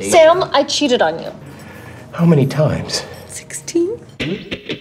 Sam, I cheated on you. How many times? 16.